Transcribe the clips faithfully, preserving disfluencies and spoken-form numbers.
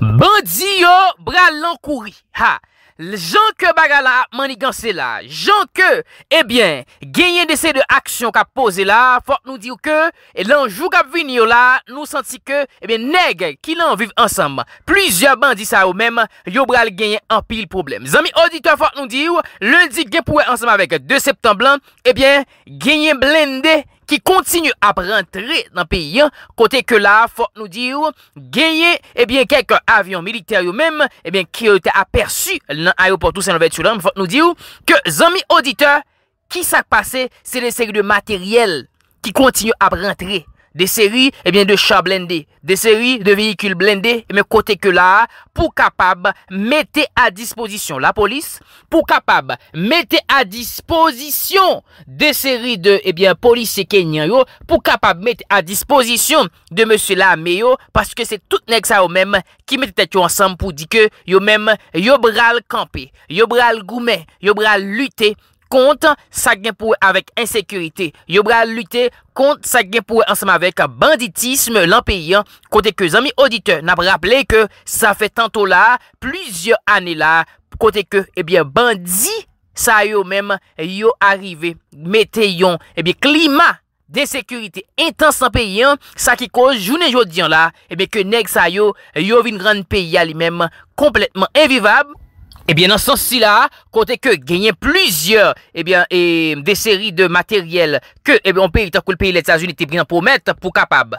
Bandi yo bral lankouri. Ha. Jean que bagala manigancé là, Jean que eh bien, gagner des séries de actions qu'a posé là, faut nous dire que et l'anjou qu'a venir là, nous senti que eh bien nèg qui l'en vivent ensemble. Plusieurs bandits ça eux même, yo bral gagner en pile problème. Amis auditeurs, faut nous dire lundi gain pour ensemble avec deux septembre, eh bien, gagner blindé qui continue à rentrer dans le pays, côté que là, faut nous dire, gagner, eh bien, quelques avions militaires ou même, eh bien, qui ont été aperçus dans l'aéroport tout Saint-Nouvelle-Sulam, faut nous dire que, amis auditeurs, qui s'est passé, c'est des séries de matériel qui continuent à rentrer. Des séries, eh bien, de chars blindés, des séries de véhicules blindés, mais côté que là, pour capable, mettez à disposition la police, pour capable, mettez à disposition des séries de, eh bien, policiers kenyans, pour capable, mettre à disposition de monsieur Lameyo, parce que c'est tout nèg ça eux-mêmes qui mettent tête ensemble pour dire que, yo même, yo bral camper, yo bral goumer, yo bral lutter, contre ça gagne pour avec insécurité. Yo bral lutter contre ça gagne pour ensemble avec banditisme l'en pays. Côté que amis auditeurs n'a rappelé que ça fait tantôt là plusieurs années là côté que eh bien bandit ça yo même yo arrivé mettez yon eh bien climat d'insécurité intense en pays ça qui cause journée jodi là eh bien que nèg ça yo yo vinn grand pays lui-même complètement invivable. Eh bien, dans ce sens-là, côté que gagner plusieurs, eh bien, et des séries de matériel que, eh bien, on paye, tant que le pays des États-Unis était bien pour mettre, pour capable.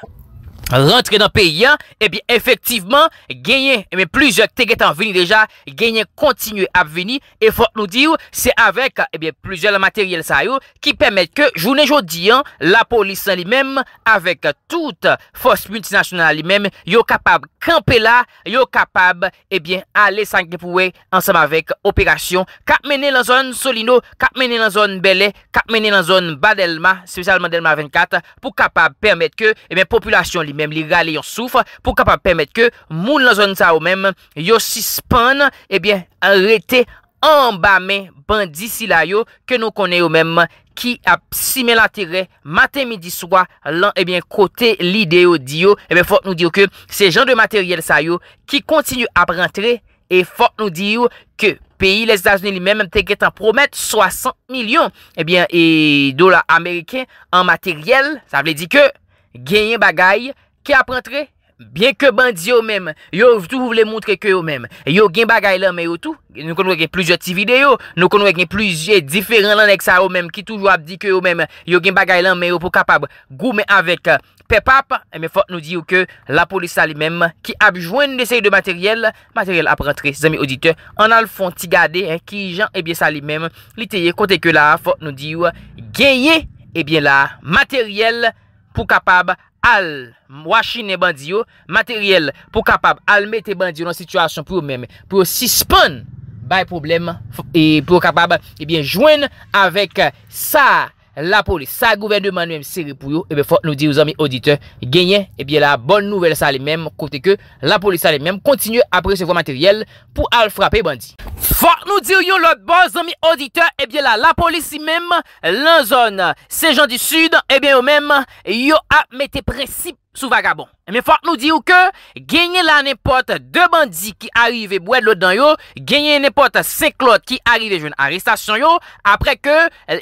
Rentrer dans le pays, eh bien, effectivement, gagner, eh bien, plusieurs téguets en venir déjà, gagner, continuer à venir, et faut nous dire, c'est avec, eh bien, plusieurs matériels, ça, qui permettent que, journée jodi, la police, elle-même, avec toute force multinationale, elle-même, yo capable, camper là, yo capable, eh bien, aller s'engager ensemble avec opération, cap mener dans zone Solino, cap mener dans zone Belay, cap mener dans zone Badelma, spécialement Delma vingt-quatre, pour capable permettre que, eh bien, population, même les râles yon souffre pour capable permettre que moun la zone ça ou même yo suspend et bien arrêter en bas mais bandit si la yo que nous connaît ou même qui a simé la tiré matin midi soir l'an et bien côté l'idée audio et bien faut nous dire que ces gens de matériel ça yo qui continue à rentrer et faut nous dire que pays les États-Unis lui-même t'es en promettre soixante millions et bien et dollars américains en matériel ça veut dire que gagner bagay qui a rentré bien que bandi yo même yo tout voulait montrer que yo même yo gagne bagay là mais yo tout nous connaissons plusieurs petites vidéos nous connaissons plusieurs différents là avec ça yo même qui toujours a dit que yo même yo gagne bagay là mais yo pour capable goumer avec pepap mais faut nous dire que la police elle-même qui a joindre des séries de matériel matériel a rentré amis auditeurs en alfon ti garder hein, qui gens et bien ça lui-même li teye côté que là faut nous dire gagner et bien là matériel pour capable al washine bandi yo matériel pour capable al mettre bandi dans situation pour même pour suspend bay problème et pour capable et bien joindre avec ça la police ça gouvernement même série pour yo et bien faut nous dire aux amis auditeurs gagner et bien la bonne nouvelle ça les mêmes côté que la police ça les mêmes continue à recevoir matériel pour al frapper bandi. Faut nous dire yon l'autre bon amis auditeurs et bien là la police même la zone ces gens du sud et bien eux même yo a mette principe sous vagabond. Mais faut nous dire que gagner la n'importe deux bandits qui arrivent boire l'eau dans yo, gagner n'importe cinq autres qui arrivent jeune arrestation yo après que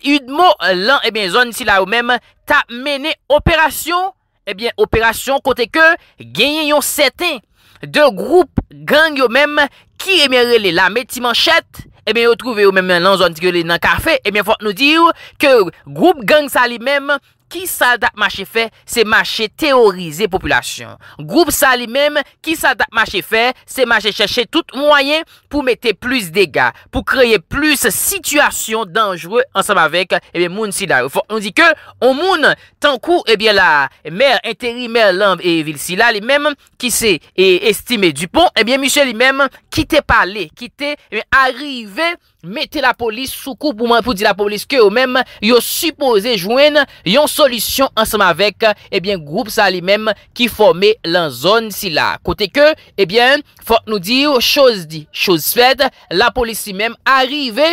Udmo là et bien zone si là eux même t'a mené opération et bien opération côté que gagner yon certain de groupes gang yo même qui aimerait les la metti manchette et bien yo trouvé yo même dans zone que dans café et bien faut nous dire que groupe gang ça lui même qui ça d'a marché fait c'est marché théoriser population groupe ça lui même qui ça d'a marché fait c'est marché chercher tout moyen pour mettre plus dégâts pour créer plus situation dangereuse ensemble avec et bien moun si là faut nous dire que on moun tant coup et bien la maire intérimaire Lambe et ville si là lui même qui c'est est estimé Dupont et bien monsieur lui même qui t'est parlé qui t'est arrivé mettez la police sous coup pour, pour dire la police que eux-mêmes, yo supposé joindre yon solution ensemble avec, eh bien, groupe ça lui-même qui formé la zone si là. Côté que, eh bien, faut nous dire, chose dit, chose faite, la police lui-même arrivée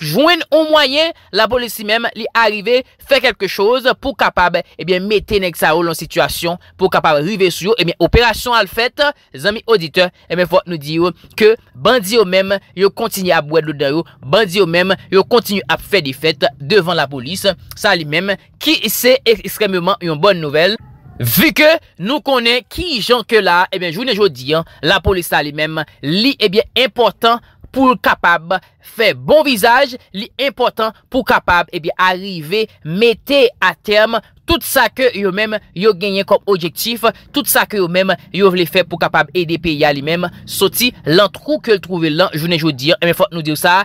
joindre un moyen, la police même li arrive fait quelque chose pour capable et bien mettre nèg sa dans situation pour capable arriver sur et bien opération al fait amis auditeurs et bien faut nous dire que bandi yo même yo continue à boire dedans yo bandi yo même yo continue à faire des fêtes devant la police ça lui même qui c'est extrêmement une bonne nouvelle. Vu que nous connaissons qui gens que là, eh bien, journée aujourd'hui, hein, la police là lui-même, li eh bien important pour capable faire bon visage, li important pour capable eh bien arriver mettre à terme tout ça que yo même yo gagné comme objectif, tout ça que yo même yo voulait faire pour capable aider pays à lui-même sorti l'en trou que le trouver là journée jodi et bien faut nous dire ça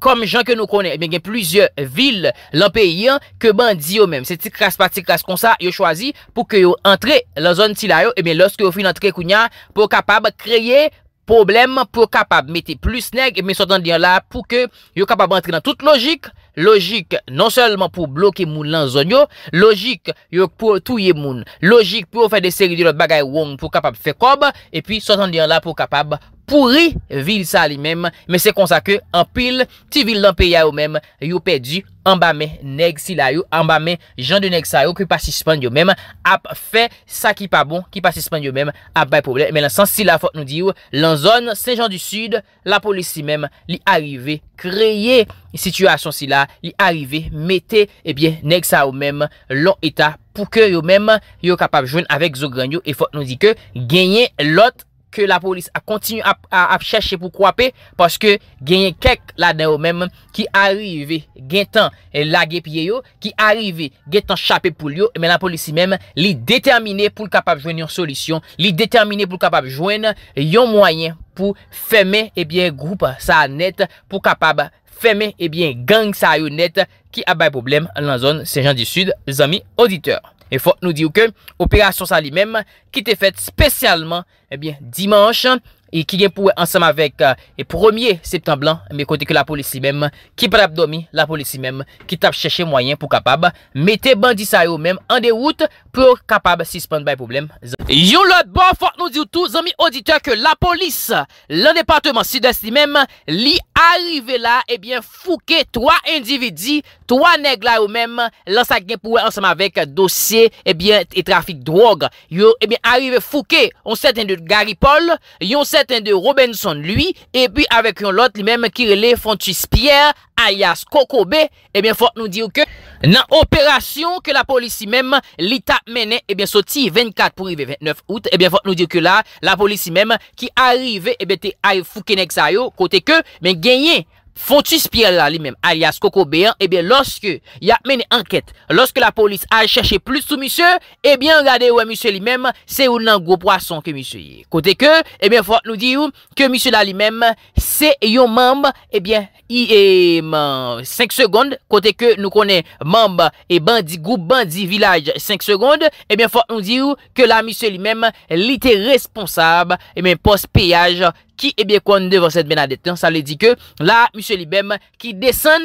comme gens que nous connaît bien plusieurs villes dans pays que bandi yo même c'est petit crasse parti crasse comme ça yo choisi pour que yo entrer la zone ti là et bien lorsque yo fin entrer kounya pour capable créer problème pour capable mettre plus nèg et mais sortant dire là pour que yo capable entrer dans toute logique logique non seulement pour bloquer moun lan zone yo logique yo pour touyer moun logique pour faire des séries de l'autre bagaille wrong pour capable faire cob et puis sortant dire là pour capable pourri ville ça lui-même mais c'est comme ça que en pile ti ville dans pays yo même yo perdu en bas mais nèg si la yo en bas mais gens de nèg ça yo qui pas suspendre yo même a fait ça qui pas bon qui pas suspendre yo même a pas problème mais dans sens si la faut nous dire dans zone Saint-Jean du Sud la police même li arrivé créer situation si là li arrivé mettez eh bien nèg ça yo même long état pour que yo même yo capable joindre avec Zogranio et faut nous dire que gagner l'autre que la police a continué à, à, à chercher pour couper parce que gagné quelques là-dedans même qui arrivé gain temps laguer pied yo qui arrivé gain temps chaper pour yo mais la police même li déterminé pour capable joindre une solution li déterminé pour capable joindre un moyen pour fermer et bien groupe ça net pour capable fermer et bien gang ça net qui a des problèmes dans la zone Saint-Jean du Sud les amis auditeurs. Et faut nous dire que opération ça lui-même qui était faite spécialement eh bien dimanche et qui est pour ensemble avec euh, et premier septembre mais côté que la police même qui pas dormi la police même qui tape chercher moyen pour capable mettre bandi ça eux même en déroute pour capable suspendre les problèmes. Yon l'autre bon faut nous dire tous amis auditeurs que la police le département sud-est même li arrivé là et eh bien fouqué trois individus trois nèg là eux même là ça gain pour ensemble avec dossier et eh bien et trafic drogue yo eh bien arrivé fouqué on certain de Gary Paul yon certain de Robinson lui et puis avec l'autre lui-même qui relève Fontus Pierre alias Kokobe et bien faut nous dire que dans opération que la police même l'état menait et bien sorti vingt-quatre pour arriver vingt-neuf août et bien faut nous dire que là la police même qui arrivait et bien était fouqué nèg sa yo côté que mais gagné Fontus Pierre là lui-même alias Kokobéan et bien lorsque il a mené enquête lorsque la police a cherché plus sous monsieur et bien regardez ouais monsieur lui-même c'est un gros poisson que monsieur côté que et bien faut nous dire que monsieur là lui-même c'est un membre et bien cinq secondes côté que nous connaît membre et bandit groupe bandit village cinq secondes et bien faut nous dire que là monsieur lui-même était responsable et bien poste péage qui est bien connu devant cette Benadette. Ça veut dire que là, monsieur Libem qui descend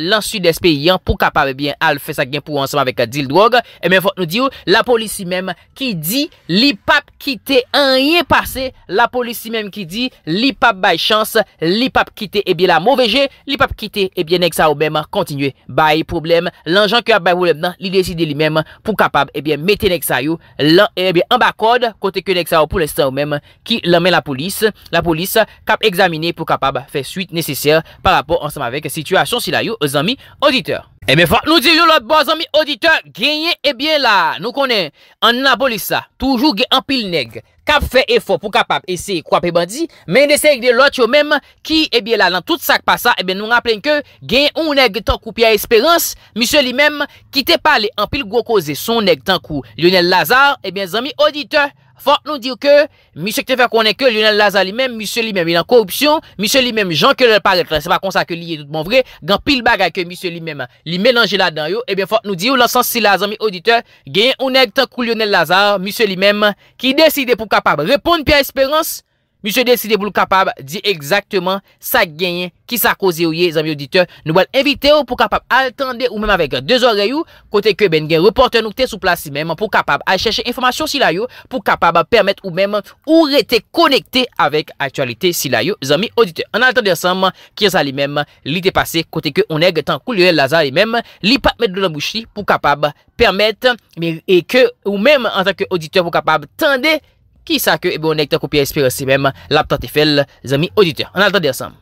l'en sud des pays pour capable bien al fait ça gain pour ensemble avec deal drogue et bien faut nous dire la police même qui dit li pap quitter rien passé la police même qui dit li pap bay chance li pap quitter et bien la mauvais jeu li pap quitter et bien nèg ça ou même continuer bay problème l'enjeu qui a bay problème nan li décide lui même pour capable et bien mettre nèg ça yo là et bien en bas code côté que nèg ça pour l'instant même qui l'emmène la police la police cap examiner pour capable faire suite nécessaire par rapport ensemble avec situation si la yo amis auditeurs. Et bien, faut nous dire l'autre bon amis auditeurs, gagnez et bien là, nous connaissons en police ça, toujours en pile nèg, cap fait effort pour capable essayer croiper bandit, mais d'essayer de l'autre même qui et bien là dans tout ça qui passe et bien nous rappelons que gagne un nèg tant coup Pierre Espérance, monsieur lui-même qui te parlé en pile gros cause son nèg tant coup Lionel Lazare, et bien amis auditeurs faut nous dire que monsieur qui te fait connaître que Lionel Lazare lui-même, monsieur lui-même il est en corruption, monsieur lui-même Jean que le paraît là, c'est pas comme ça que lié tout bon vrai, grand pile bagage que monsieur lui-même, lui mélanger là-dedans yo, et bien faut nous dire l'ensemble si là amis auditeurs, gagne un nèg tant Lionel Lazare, monsieur lui-même qui décide pour capable répondre Pierre Espérance, Monsieur décidé pour le capable dit exactement ça gagne qui ça causé les amis auditeurs. Nous allons inviter pour capable attendre ou même avec deux oreilles côté que ben gen reporter nous sur place même pour capable aller chercher information si la yo pour capable permettre ou même ou rester connecté avec actualité si la yo amis auditeurs. En attendant ensemble qui ça lui même li te passé côté que on est tant couleur Lazare lui même li pas mettre de la bouche pour capable permettre et que ou même en tant que auditeur pour capable tendre qui ça que on est copier espérance même la tante fait les amis auditeurs on attend ensemble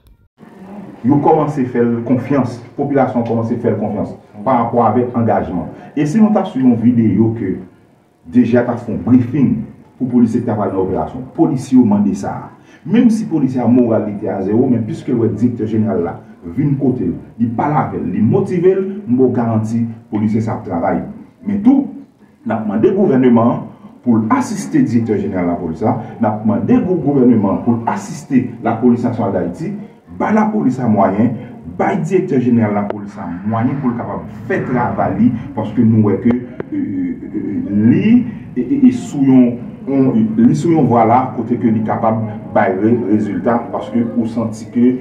nous commencer faire confiance population commencer faire confiance par rapport avec engagement et si nous t'a sur une vidéo que déjà t'as fait un briefing pour policier qui t'a fait une opération policier demandé ça même si policier a moralité à zéro mais puisque le directeur général là vient côté il parle avec il motiver moi garantie policier ça travaille mais tout n'a demandé gouvernement pour assister le directeur général de la police, nous avons demandé au gouvernement pour assister la police nationale d'Haïti, la police à moyen, le directeur général de la police à moyen pour faire travailler parce que nous voyons que lui est sous un voilà côté que nous sommes capables de résultat parce que nous sentons que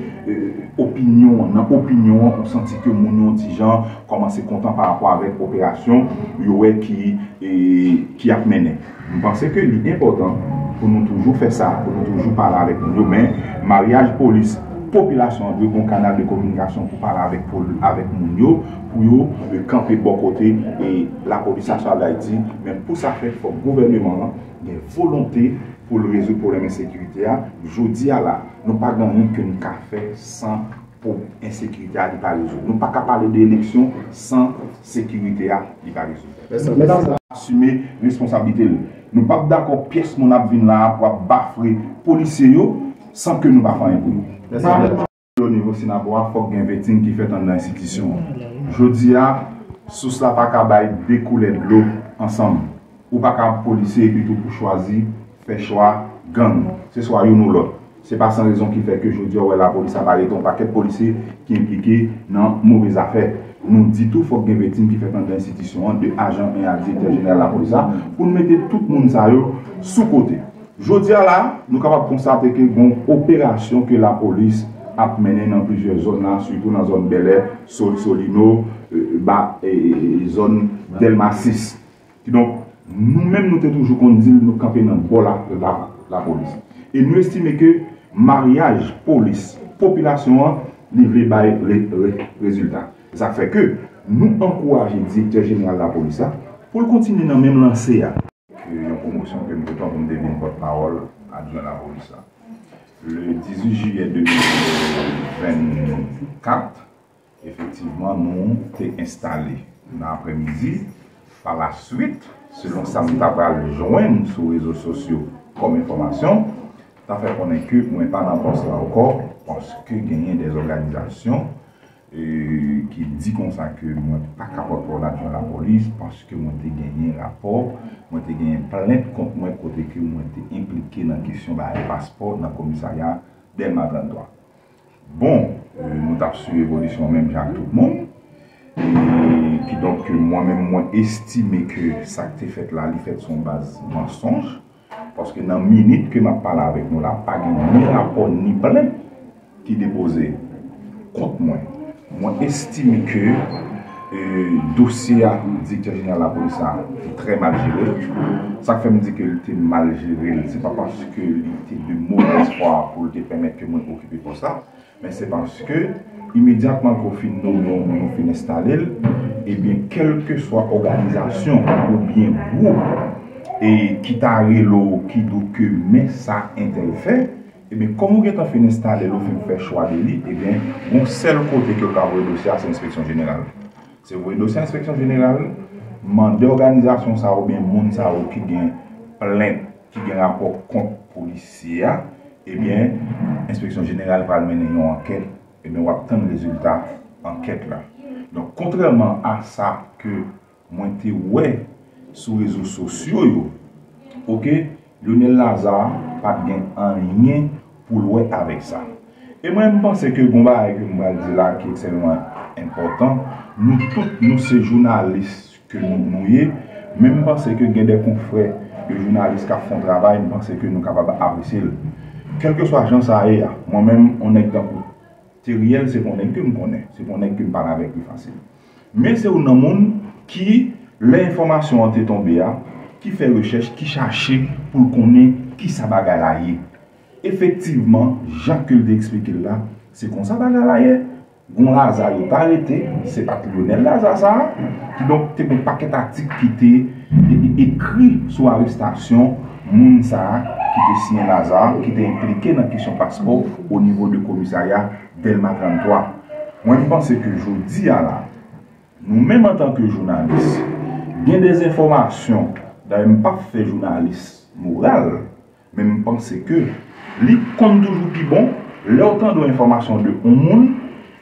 l'opinion, dans l'opinion, nous sentons que nous gens commencent à être contents par rapport à l'opération qui a mené. Je pense que c'est important pour nous toujours faire ça, pour nous toujours parler avec nous. Mais mariage police, population, de bon canal de communication pour parler avec, pour, avec nous, pour euh, camper bon côté et la police nationale d'Haïti. Mais pour ça faire, le gouvernement a une volonté pour le résoudre le problème de sécurité. Je dis à la, nous pas gagner que nous café sans pour insécurité à pas résoudre. Nous pas parler d'élection sans sécurité à pas résoudre. Mesdames, assumer responsabilité. Nous ne sommes pas d'accord pièce mon avenir là pour baffrer policiers sans que nous pas faire un boulot. Au niveau Sinaboa, il faut qu'il y ait un vetting qui fait dans l'institution. Je dis à sous cela pas capable découler de l'eau ensemble ou pas capable policier plutôt pour choisir faire choix gang. C'est soit nous l'autre. C'est pas sans raison qui fait que je dis ouais la police a parlé ton paquet de policiers qui impliqués dans mauvaises affaires. Nous dit tout faut que les victimes qui fait dans l'institution de agents et à directeur général de la police pour mettre tout le monde ça sous côté. Je dis là nous capable constater que bon opération que la police a mené dans plusieurs zones là, surtout dans la zone Bel Air, Sol Solino, euh, bah, et zone Delma six. Donc nous même nous toujours qu'on dit nous camper dans bol la la police. Et nous estimons que mariage, police, population, livré par les résultats. Ça fait que nous encourageons le directeur général de la police pour continuer dans le même lancé. Il y a une promotion que nous avons devenir porte-parole adjoint de la police. Le dix-huit juillet deux mille vingt-quatre, effectivement, nous sommes installés dans l'après-midi. Par la suite, selon ça, nous avons joindre sur les réseaux sociaux comme information. Ça fait qu'on est que nous n'avons pas d'avance là encore parce que gagner des organisations euh, qui disent qu'on ça que moi pas capable pour l'adjoint de la police parce que moi t'ai gagné rapport, moi t'ai gagné plainte contre moi côté que moi t'ai impliqué dans la question bah passeport dans le commissariat Delma vingt-trois. Bon, euh, nous avons suivi l'évolution même Jacques tout le monde. Et puis donc moi-même moi estimé que ça que t'ai fait là, il fait son base mensonge. Parce que dans la minute que je parle avec nous, il n'y a pas de rapport ni plainte qui est déposé contre moi. Moi, j'estime que le dossier du directeur général de la police est très mal géré. Ça fait me dire qu'il était mal géré, ce n'est pas parce qu'il était de mauvais espoir pour te permettre que moi je m'occupe pour ça, mais c'est parce que immédiatement qu'on finit nous finit installer, et bien quelle que soit l'organisation ou bien groupe, et qui t'a rélo qui doute que mais ça interfère et bien comme on est en fin d'installer l'eau fait choix de lui et bien on seul côté que vous avez le dossier c'est l'inspection générale c'est vous le dossier inspection générale mandé organisation ça ou bien monde ça ou qui gagne plainte qui gagne rapport contre policier et bien inspection générale va mener une enquête et bien on va obtenir le résultat enquête là donc contrairement à ça que moi t'es ouais sur les réseaux sociaux, yo. Ok, Lionel Lazare pas bien en lien pour l'ouest avec ça. Et moi, je pense que bon bah, que moi dit là qui est extrêmement important. Nous tous, nous ces journalistes que nous nous même je pense que des confrères de journalistes qui font travail, je pense que nous sommes capables d'apprécier. quel que soit l'agent, moi-même, on est dans Thériel, c'est qu'on est que je connais, c'est qu'on est que je parle avec lui facile. Mais c'est un monde qui, l'information est tombée, qui fait recherche, qui cherche pour connaître qui ça bagaille là. Effectivement, Jacques le d'expliquer là, c'est qu'on ça bagaille là. Gon Lazare n'est pas arrêté, c'est pas Lionel Lazare ça. Donc, il y a un paquet d'articles qui était écrit sur l'arrestation, Mounsa, qui était signé Lazare, qui était impliqué dans la question passeport au niveau du commissariat Delma trente-trois. Moi, je pense que je dis à la, nous-mêmes en tant que journalistes, bien des informations, d'ailleurs, pas fait journaliste moral, mais je pense que les comptes toujours plus bon, leur temps d'informations de un monde.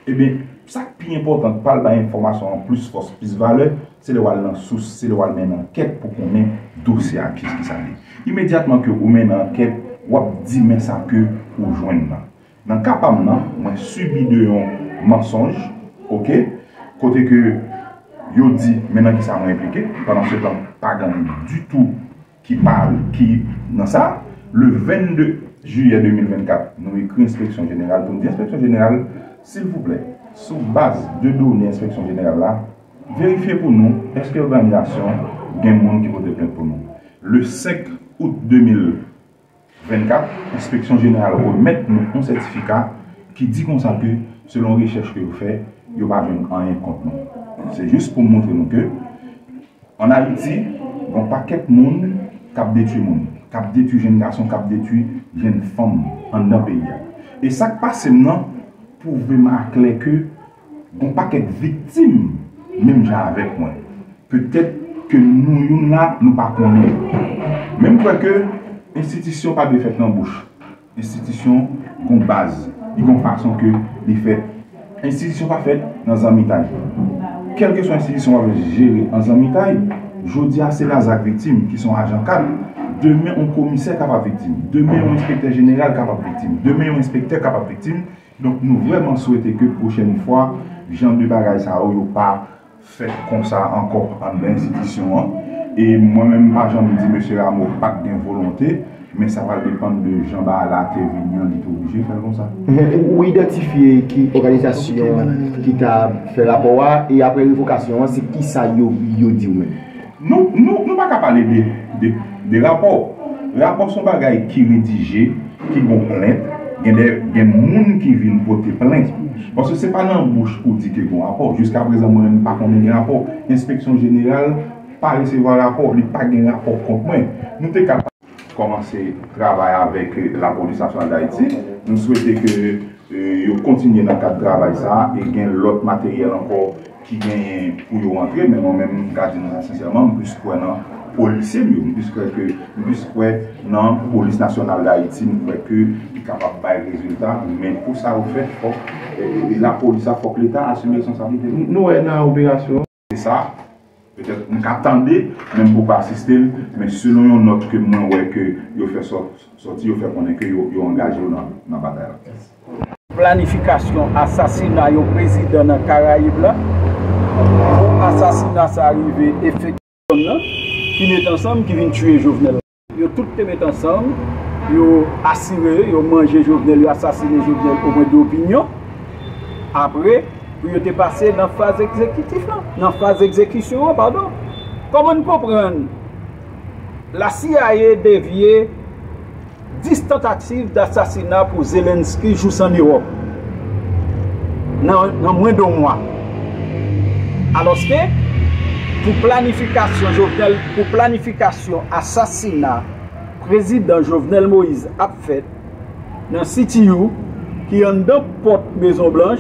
Eh bien, ça qui est important, parle d'informations en plus, force, plus valeur, c'est le wall en source, c'est le wall en enquête pour qu'on ait dossier à qui ça est. Immédiatement que vous mettez en enquête, vous dites mais ça que vous joignez. Dans le cas où vous subissez de mensonge, ok, côté que vous dites maintenant qui ça m'a impliqué, pendant ce temps, pas du tout qui parle, qui dans ça, le vingt-deux juillet deux mille vingt-quatre, nous écrit inspection générale pour nous dire inspection générale. S'il vous plaît, sur base de données inspection générale là, vérifiez pour nous, est-ce que l'organisation a un monde qui peut être plainte pour nous. Le cinq août deux mille vingt-quatre, l'inspection générale remet nous un certificat qui dit qu'on sait que selon les recherches que vous faites, vous n'avez pas rien contre nous. C'est juste pour montrer nous que, en Haïti, il n'y a pas quelques monde qui a détruit le monde, qui a détruit les jeunes garçons, qui a détruit les jeunes femmes dans le pays. Et ça qui passe maintenant, pour remarquer que on pas quelques victimes même avec moi peut-être que nous là nous pas connaître même quoi que institution pas de fait dans bouche institution qu'on base ils qu'on façon que les faits institution pas faite dans un mitaille quelle que soit institution va gérer dans un mitaille jodi à c'est la victime qui sont agents cadre demain on commissaire capable victime demain on inspecteur général capable victime demain on inspecteur capable victime. Donc nous vraiment souhaitons que prochaine fois, Jean de Bagaille ça n'aille pas fait comme ça encore en institution. Et moi-même, je me dis, monsieur Rameau, pas de volonté, mais ça va dépendre de Jean Bala qui est venu, il est obligé de faire comme ça. Ou identifier qui organisation qui t'a fait la voie et après l'évocation, c'est qui ça yo dit ou même. Nous ne pas parler de rapports. Les rapports sont bagailles qui rédigés, qui vont plaindre. Il y a des gens qui viennent porter plainte. Parce que ce n'est pas dans la bouche qu'on dit qu'il y a un rapport. Jusqu'à présent, moi, je n'ai pas connu un rapport. L'inspection générale pas recevoir un rapport, il n'y a pas de rapport contre moi. Nous sommes capables de commencer à travailler avec la police nationale d'Haïti. Nous souhaitons que euh, continuions dans le cadre de travail ça et qu'il y ait l'autre matériel encore qui gagne pour rentrer. Mais moi-même, je dis sincèrement, plus qu'on a policier, puisque non, la police nationale d'Haïti nous croit que est capable de faire des résultats, mais pour ça, au fait, faut, eh, la police, il faut que l'État assume son responsabilité. Nous, on a l'obligation. C'est ça, peut-être qu'on attendait, même pour ne pas assister, mais selon une note que moi, ouais, que vous faites sortir, vous faites connaître que vous engagez dans la bataille. Planification, assassinat, au président dans Caraïbes, assassinat, ça arrive effectivement. Qui mettent ensemble, qui viennent tuer Jovenel. Ils ont tout mis ensemble, ils ont assuré, ils ont mangé Jovenel, ils ont assassiné Jovenel au moins d'opinion. Après, ils ont passé dans la phase exécutive, dans la phase d'exécution, pardon. Comment nous comprenons? La C I A dévié dix tentatives d'assassinat pour Zelensky juste en Europe. Dans moins d'un mois. Alors que pour planification, Jovenel, pour planification, assassinat, président Jovenel Moïse a fait dans C T U, qui est en deux portes Maison Blanche,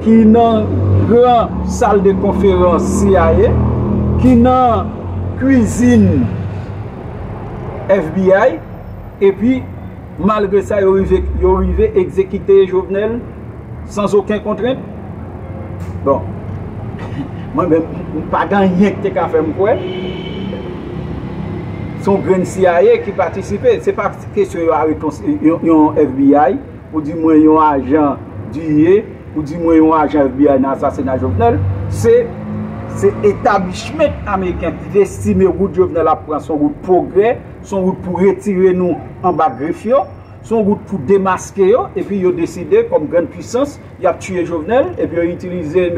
qui est dans grande salle de conférence C I A, qui est dans cuisine F B I, et puis malgré ça, il arrive à exécuter Jovenel sans aucune contrainte. Bon. Moi-même, je n'ai pas gagné que tu as fait. Son grand C I A qui participait. Ce n'est pas question d'un F B I, ou du moins d'un agent du I A, ou du moins d'un agent F B I dans l'assassinat de Jovenel. C'est l'établissement américain qui estime que Jovenel a pris son route progrès, son route pour retirer nous en bas de Griffio, son route pour démasquer, et puis ils ont décidé, comme grande puissance, ils ont tué Jovenel, et puis ils ont utilisé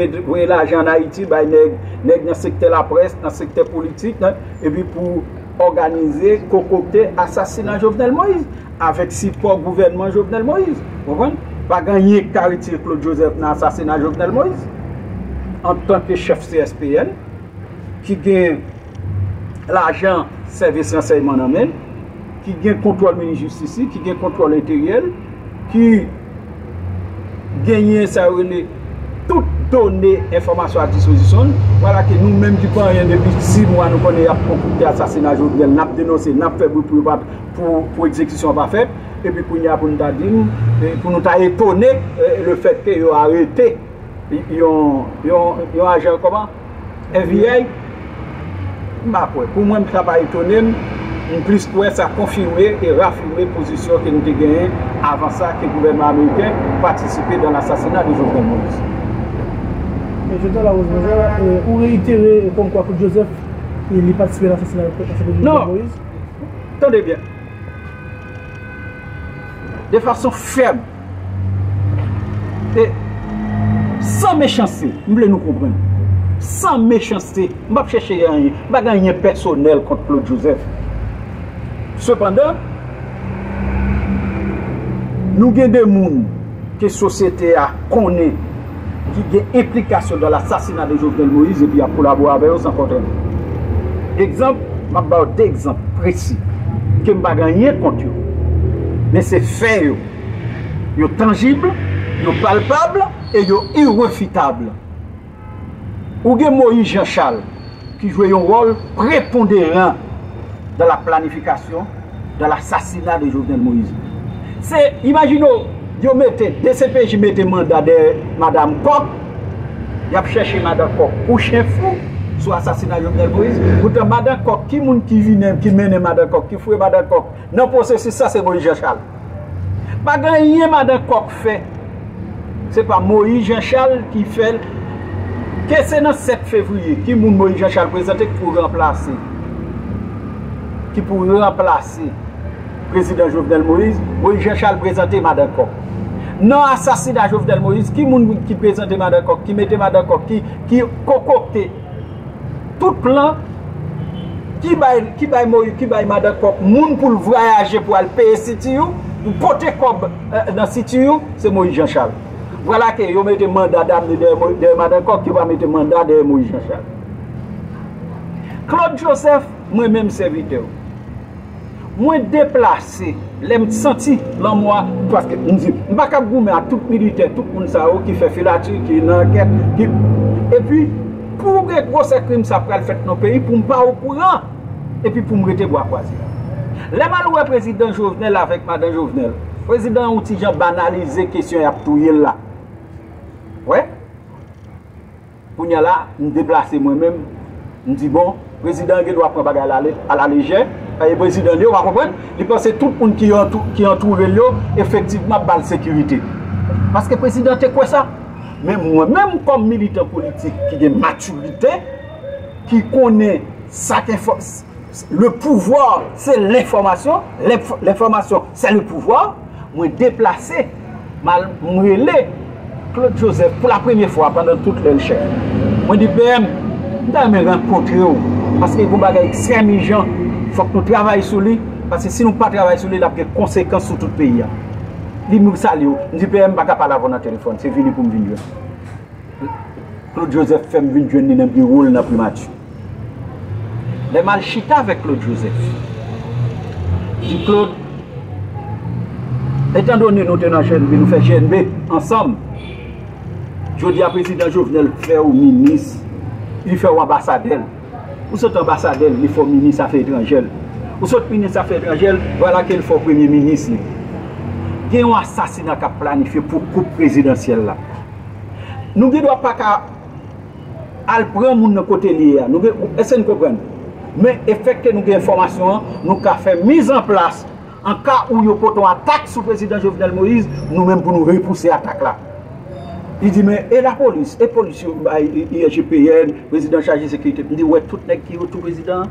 l'argent en Haïti, ils ont dans le secteur de la presse, dans le secteur politique, et puis pour organiser, concocter, assassinat Jovenel Moïse, avec support gouvernement Jovenel Moïse. Vous comprenez? Pas gagner caractère Claude Joseph dans l'assassinat Jovenel Moïse, en tant que chef C S P N, qui gagne l'argent, service renseignement en même, qui gagne contrôle ministre justice, qui gagne contrôle intérieur, qui gagne ça rené toutes données informations à disposition. Voilà que nous-mêmes qui pas rien depuis six mois nous connaissons pour l'assassinat Jovenel, n'a dénoncé, n'a fait pour pour pour exécution pas faite, et puis pour nous pour pour nous étonner le fait qu'ils ont arrêté, ils ont ils ont ils ont agi comment un vieil. Pour moi, je ne suis pas étonné, plus pour ça confirmer et raffirmer la position que nous avons gagnée avant ça que le gouvernement américain participait dans l'assassinat de Jovenel Moïse. Je dois la rose, vous réitérez comme quoi que Joseph il participait à l'assassinat de Jovenel Moïse? Non, attendez bien. De façon ferme et sans méchanceté, nous voulons nous comprendre. Sans méchanceté, je ne vais pas chercher rien, je ne vais pas gagner personnel contre Claude Joseph. Cependant, nous avons des gens que la société a connu, qui ont des implications dans l'assassinat de Jovenel Moïse et qui ont collaboré avec eux sans contrôle. Exemple, je vais vous donner des exemples précis que je ne vais pas gagner contre eux. Mais c'est fait, c'est tangible, c'est palpable et c'est irréfutable. Ou bien Moïse Jean-Charles qui jouait un rôle prépondérant dans la planification, dans l'assassinat de Jovenel Moïse. C'est, imaginons, vous mettez, D C P J mettez mandat de Madame Koch, vous avez cherché Madame Koch pour chien fou sur l'assassinat de Jovenel Moïse. Pourtant, Madame Koch, qui moun qui vient, qui mène Madame Koch, qui fouille Madame Koch, dans le processus, ça c'est Moïse Jean-Charles. Pas grand-chose Madame Koch fait, c'est pas Moïse Jean-Charles qui fait. C'est le sept février qui Moïse Jean-Charles présenté pour remplacer qui pour remplacer le président Jovenel Moïse, Moïse Jean-Charles présenté Madame Koch. Non assassinat Jovenel Moïse, qui qui présentait Madame Koch, qui mettait Madame Koch, qui qui concoctait tout plan qui bail qui bail Moïse, qui bail Madame Koch, moun pour voyager pour aller payer city ou porter cob dans city, c'est Moïse Jean-Charles. Voilà que vous mettez mandat de Madame Koch qui va mettre mandat de Moïse Jean-Charles. Claude Joseph, moi-même serviteur, moi déplacé, je senti dans moi, parce que je ne dis pas que je à tout militaire, tout le monde qui fait filature, qui enquête. Qui... Et puis, pour que gros crimes ça prenne fait dans le pays, pour ne pas au courant, et puis pour me retirer bois croisé. Les malouais président Jovenel avec Madame Jovenel, président Outijan banalisé question à tout là. Ouais. Pour y aller, me déplacer moi-même, me dit bon, le président doit prendre bagarre à la légère. Le président, vous comprenez, il pense que tout le monde qui entoure lui, effectivement, balle sécurité. Parce que le président, c'est quoi ça? Mais moi-même, comme militant politique qui a maturité, qui connaît le pouvoir, c'est l'information, l'information, c'est le pouvoir, je me déplace, je me relais. Claude Joseph, pour la première fois pendant toute leur chef, je dis P M, je vais me rencontrer parce que vous avez extrêmement urgent, il faut que nous travaillions sur lui, parce que si nous ne travaillons pas sur lui, il y a des conséquences sur tout le pays. Il me salue, je dis P M, je ne vais pas parler avant le téléphone, c'est fini pour me venir. Claude Joseph fait me venir dans le bureau, dans le primature. Les malchita avec Claude Joseph. Je dis Claude, étant donné que nous sommes dans G N B, nous faisons G N B ensemble. Je dis à président Jovenel, faire au ministre, il fait au ambassadeur. Ou cet ambassadeur, il faut ministre affaires étrangères. Ou cet ministre affaires étrangères, voilà qu'il faut premier ministre. Il y a un assassinat qui a planifié pour la coupe présidentielle. Là. Nous ne devons pas prendre nos côtés liés. Est-ce que nous comprenons? Mais effectivement, nous avons information, nous avons fait mise en place en cas où nous portons attaque sur le président Jovenel Moïse, nous-mêmes pour nous repousser l'attaque là. Il dit, mais et la police, et la police, I G P N, président chargé de sécurité, il dit, ouais, tout le monde qui est autour du président.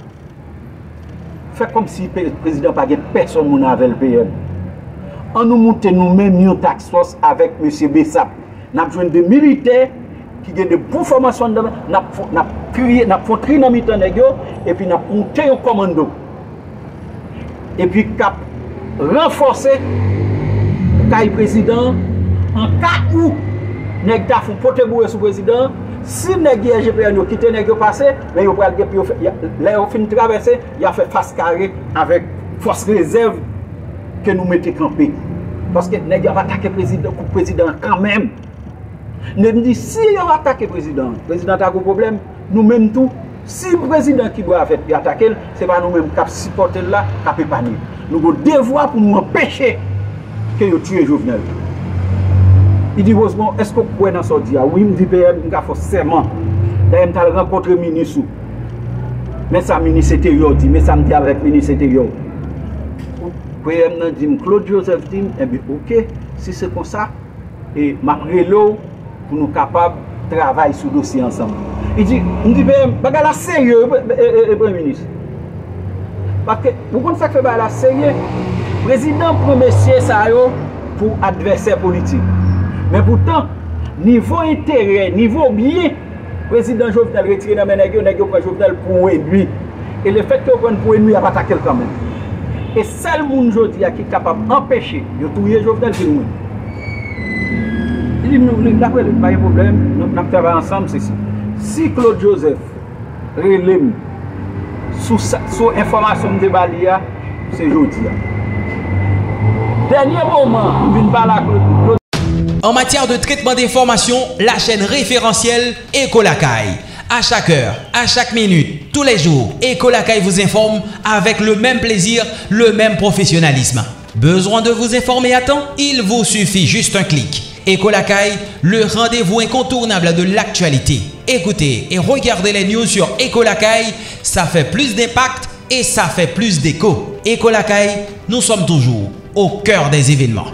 Fait comme si le président n'avait pas personne avec le P M. on nous monte nous-mêmes une task force avec M. Bessap. Nous avons besoin de militaires qui ont de bonnes formations, nous avons créé dans les temps et puis nous avons monté un commando. Et puis cap renforcer le président en cas où nous avons porté le président. Si les G P N ont quitté les passés, ils ont fini de traverser, ils ont fait face carrée avec force réserve que nous mettons campé. Parce que les gens ont attaqué le président quand même. Nous disons, si ils ont attaqué le président, le président a un problème, nous-mêmes tout. Si le président qui doit attaquer, ce n'est pas nous-mêmes qui supportons là, qui panier. Nous avons le devoir pour nous empêcher que nous tuions Jovenel. Il dit, est-ce que vous pouvez en sortir? Oui, je dis, je vais faire serment. D'ailleurs, je vais rencontrer le ministre. Mais ça, le ministre intérieur dit, mais ça me dit avec le ministre intérieur. Puis, je dis, Claude Joseph dit, eh bien, ok, si c'est comme ça, et je vais pour nous capables de travailler sur le dossier ensemble. Il dit, je dis, je vais la sérieux, Premier ministre. Parce que, vous comprenez ça que je vais la sérieux? Le président premier ça pour adversaire politique. Mais pourtant, niveau intérêt, niveau bien, le président Jovenel retire dans les gens pour Jovenel pour ennemi. Et le fait qu'on prend pour ennemi, il va attaquer quand même. Et seul monde aujourd'hui qui est capable d'empêcher de tuer Jovenel, c'est nous. Il dit, nous n'avons pas de problème, nous avons travaillé ensemble. Si Claude Joseph relève sous information de Balia, c'est aujourd'hui. Dernier moment, nous ne parlons pas de Claude. En matière de traitement d'informations, la chaîne référentielle Echo Lakay. À chaque heure, à chaque minute, tous les jours, Echo Lakay vous informe avec le même plaisir, le même professionnalisme. Besoin de vous informer à temps? Il vous suffit juste un clic. Echo Lakay, le rendez-vous incontournable de l'actualité. Écoutez et regardez les news sur Echo Lakay, ça fait plus d'impact et ça fait plus d'écho. Echo Lakay, nous sommes toujours au cœur des événements.